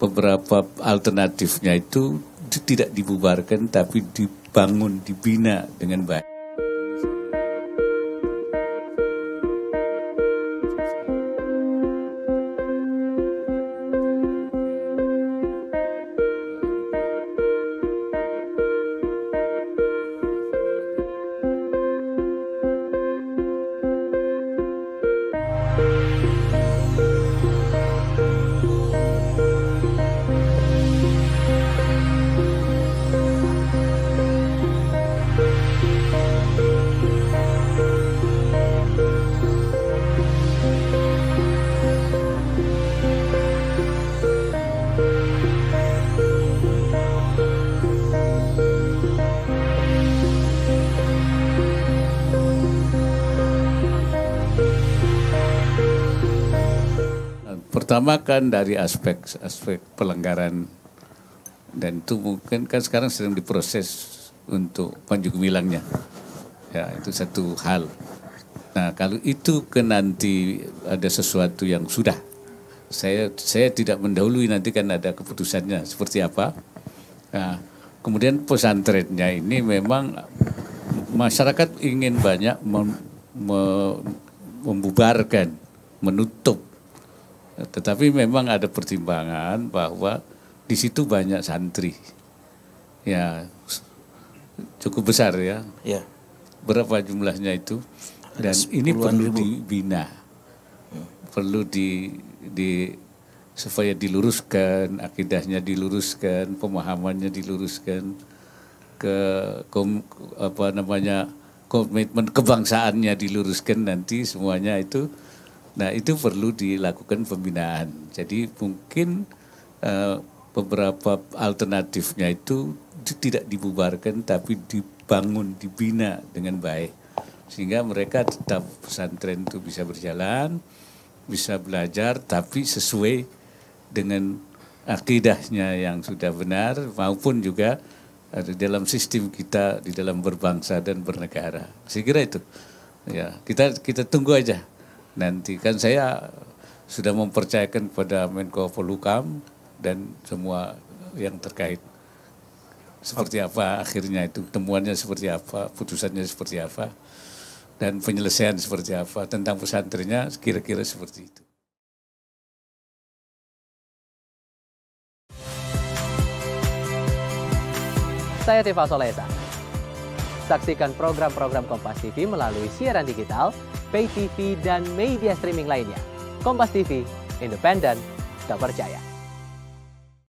beberapa alternatifnya itu tidak dibubarkan tapi dibangun, dibina dengan baik. Pertama kan dari aspek pelanggaran, dan itu mungkin kan sekarang sedang diproses untuk panjugumilangnya, ya itu satu hal. Nah kalau itu ke nanti ada sesuatu yang sudah, saya tidak mendahului, nanti kan ada keputusannya seperti apa. Nah, kemudian pesantrennya ini memang masyarakat ingin banyak membubarkan, menutup. Tetapi memang ada pertimbangan bahwa di situ banyak santri, ya cukup besar ya. Ya. Berapa jumlahnya itu? Dan ini perlu dibina, perlu di supaya diluruskan, akidahnya diluruskan, pemahamannya diluruskan, komitmen kebangsaannya diluruskan nanti semuanya itu. Nah itu perlu dilakukan pembinaan. Jadi mungkin beberapa alternatifnya itu tidak dibubarkan tapi dibangun, dibina dengan baik. Sehingga mereka tetap pesantren itu bisa berjalan, bisa belajar tapi sesuai dengan akidahnya yang sudah benar maupun juga dalam sistem kita di dalam berbangsa dan bernegara. Saya kira itu. Ya, kita tunggu aja. Nanti kan saya sudah mempercayakan kepada Menko Polukam dan semua yang terkait seperti apa akhirnya itu, temuannya seperti apa, putusannya seperti apa, dan penyelesaian seperti apa tentang pesantrennya, kira-kira seperti itu. Saya Tifa Solesa. Saksikan program-program Kompas TV melalui siaran digital, pay TV, dan media streaming lainnya. Kompas TV, independen, tak percaya.